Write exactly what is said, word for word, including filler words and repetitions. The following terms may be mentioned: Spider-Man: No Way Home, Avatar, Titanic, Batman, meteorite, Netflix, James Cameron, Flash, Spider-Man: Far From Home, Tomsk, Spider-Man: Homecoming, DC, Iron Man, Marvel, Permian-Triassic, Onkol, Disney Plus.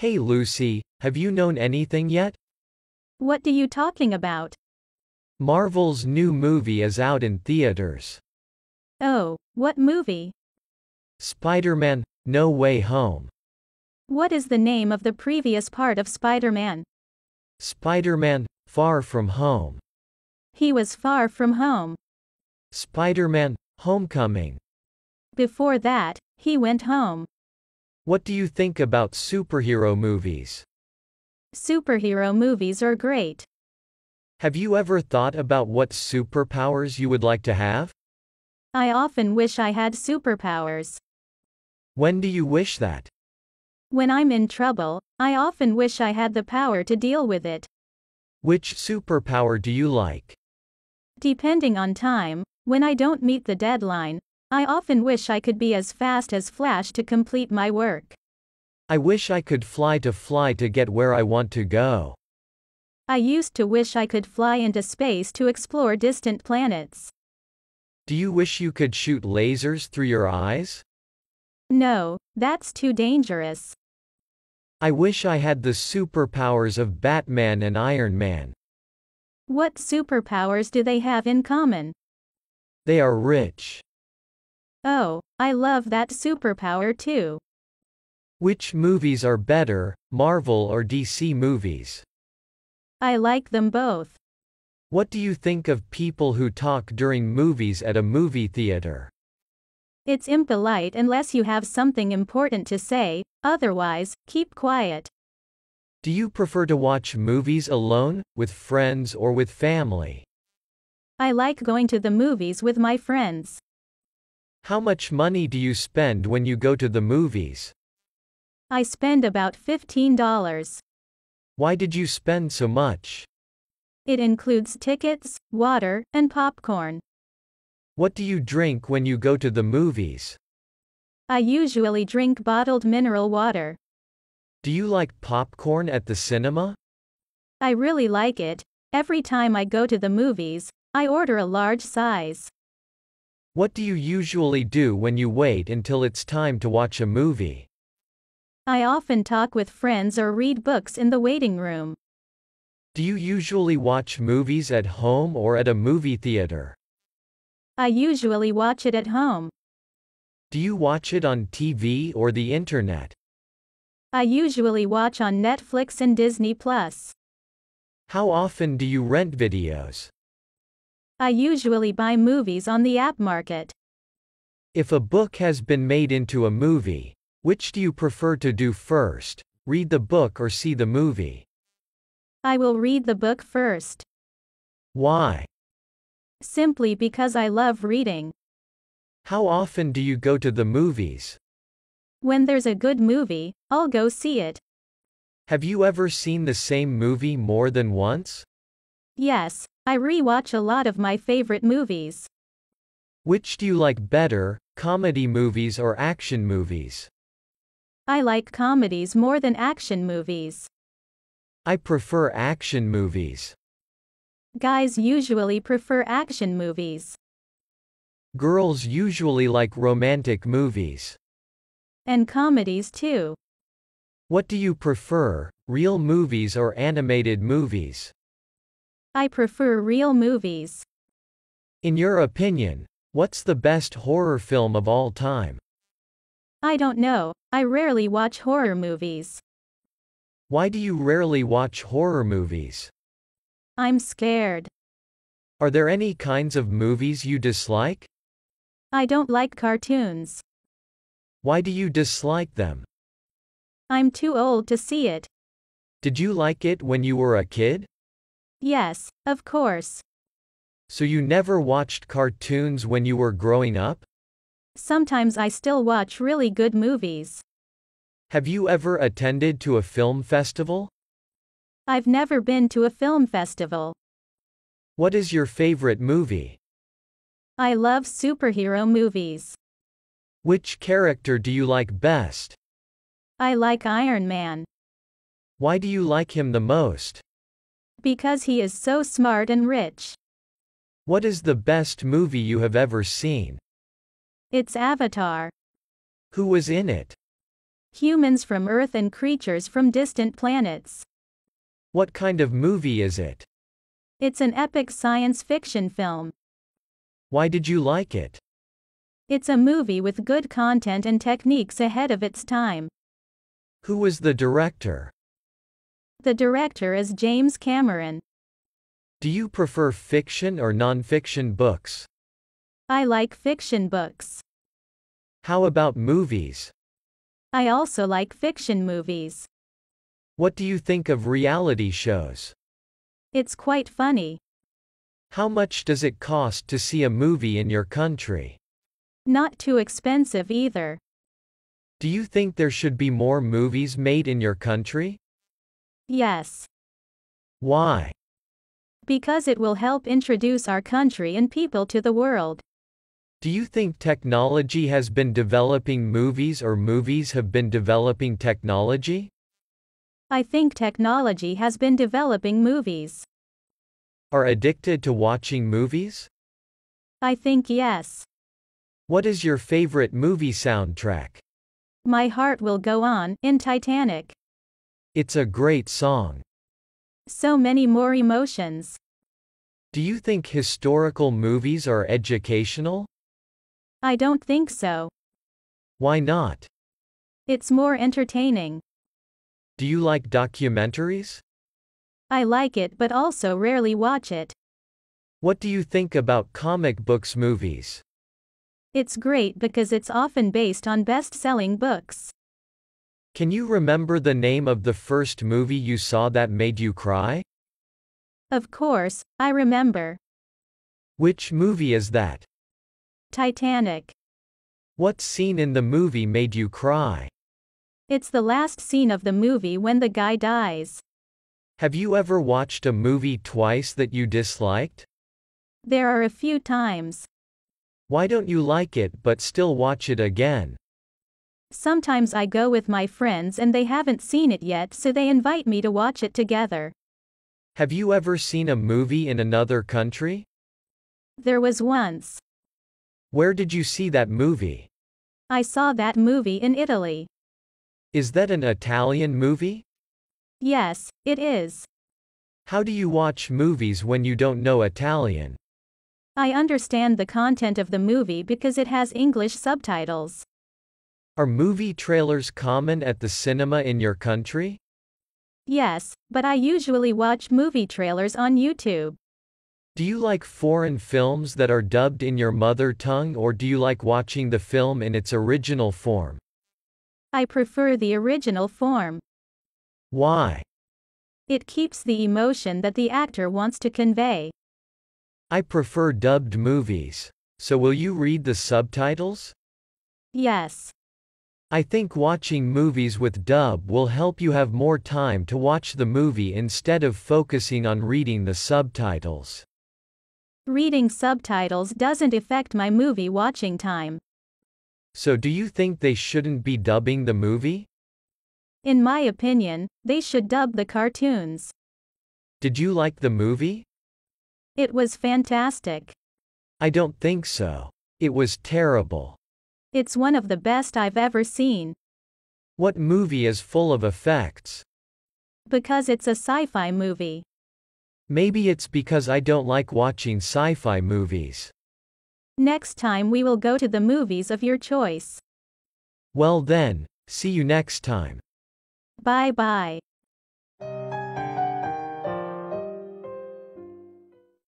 Hey Lucy, have you known anything yet? What are you talking about? Marvel's new movie is out in theaters. Oh, what movie? Spider-Man: No Way Home. What is the name of the previous part of Spider-Man? Spider-Man: Far From Home. He was far from home. Spider-Man: Homecoming. Before that, he went home. What do you think about superhero movies? Superhero movies are great. Have you ever thought about what superpowers you would like to have? I often wish I had superpowers. When do you wish that? When I'm in trouble, I often wish I had the power to deal with it. Which superpower do you like? Depending on time, when I don't meet the deadline, I often wish I could be as fast as Flash to complete my work. I wish I could fly to fly to get where I want to go. I used to wish I could fly into space to explore distant planets. Do you wish you could shoot lasers through your eyes? No, that's too dangerous. I wish I had the superpowers of Batman and Iron Man. What superpowers do they have in common? They are rich. Oh, I love that superpower too. Which movies are better, Marvel or D C movies? I like them both. What do you think of people who talk during movies at a movie theater? It's impolite unless you have something important to say, otherwise, keep quiet. Do you prefer to watch movies alone, with friends or with family? I like going to the movies with my friends. How much money do you spend when you go to the movies? I spend about fifteen dollars. Why did you spend so much? It includes tickets, water, and popcorn. What do you drink when you go to the movies? I usually drink bottled mineral water. Do you like popcorn at the cinema? I really like it. Every time I go to the movies, I order a large size. What do you usually do when you wait until it's time to watch a movie? I often talk with friends or read books in the waiting room. Do you usually watch movies at home or at a movie theater? I usually watch it at home. Do you watch it on T V or the internet? I usually watch on Netflix and Disney Plus. How often do you rent videos? I usually buy movies on the app market. If a book has been made into a movie, which do you prefer to do first, read the book or see the movie? I will read the book first. Why? Simply because I love reading. How often do you go to the movies? When there's a good movie, I'll go see it. Have you ever seen the same movie more than once? Yes, I re-watch a lot of my favorite movies. Which do you like better, comedy movies or action movies? I like comedies more than action movies. I prefer action movies. Guys usually prefer action movies. Girls usually like romantic movies. And comedies too. What do you prefer, real movies or animated movies? I prefer real movies. In your opinion, what's the best horror film of all time? I don't know. I rarely watch horror movies. Why do you rarely watch horror movies? I'm scared. Are there any kinds of movies you dislike? I don't like cartoons. Why do you dislike them? I'm too old to see it. Did you like it when you were a kid? Yes, of course. So you never watched cartoons when you were growing up? Sometimes I still watch really good movies. Have you ever attended to a film festival? I've never been to a film festival. What is your favorite movie? I love superhero movies. Which character do you like best? I like Iron Man. Why do you like him the most? Because he is so smart and rich. What is the best movie you have ever seen? It's Avatar. Who was in it? humans from Earth and creatures from distant planets. What kind of movie is it? It's an epic science fiction film. Why did you like it? It's a movie with good content and techniques ahead of its time. Who was the director? The director is James Cameron. Do you prefer fiction or non-fiction books? I like fiction books. How about movies? I also like fiction movies. What do you think of reality shows? It's quite funny. How much does it cost to see a movie in your country? Not too expensive either. Do you think there should be more movies made in your country? Yes. Why? Because it will help introduce our country and people to the world. Do you think technology has been developing movies or movies have been developing technology? I think technology has been developing movies. Are addicted to watching movies? I think yes. What is your favorite movie soundtrack? My Heart Will Go On, in Titanic. It's a great song. So many more emotions. Do you think historical movies are educational? I don't think so. Why not? It's more entertaining. Do you like documentaries? I like it but also rarely watch it. What do you think about comic books movies? It's great because it's often based on best-selling books. Can you remember the name of the first movie you saw that made you cry? Of course, I remember. Which movie is that? Titanic. What scene in the movie made you cry? It's the last scene of the movie when the guy dies. Have you ever watched a movie twice that you disliked? There are a few times. Why don't you like it but still watch it again? Sometimes I go with my friends and they haven't seen it yet, so they invite me to watch it together. Have you ever seen a movie in another country? There was once. Where did you see that movie? I saw that movie in Italy. Is that an Italian movie? Yes, it is. How do you watch movies when you don't know Italian? I understand the content of the movie because it has English subtitles. Are movie trailers common at the cinema in your country? Yes, but I usually watch movie trailers on YouTube. Do you like foreign films that are dubbed in your mother tongue, or do you like watching the film in its original form? I prefer the original form. Why? It keeps the emotion that the actor wants to convey. I prefer dubbed movies. So will you read the subtitles? Yes. I think watching movies with dub will help you have more time to watch the movie instead of focusing on reading the subtitles. Reading subtitles doesn't affect my movie watching time. So do you think they shouldn't be dubbing the movie? In my opinion, they should dub the cartoons. Did you like the movie? It was fantastic. I don't think so. It was terrible. It's one of the best I've ever seen. What movie is full of effects? Because it's a sci-fi movie. Maybe it's because I don't like watching sci-fi movies. Next time we will go to the movies of your choice. Well then, see you next time. Bye bye.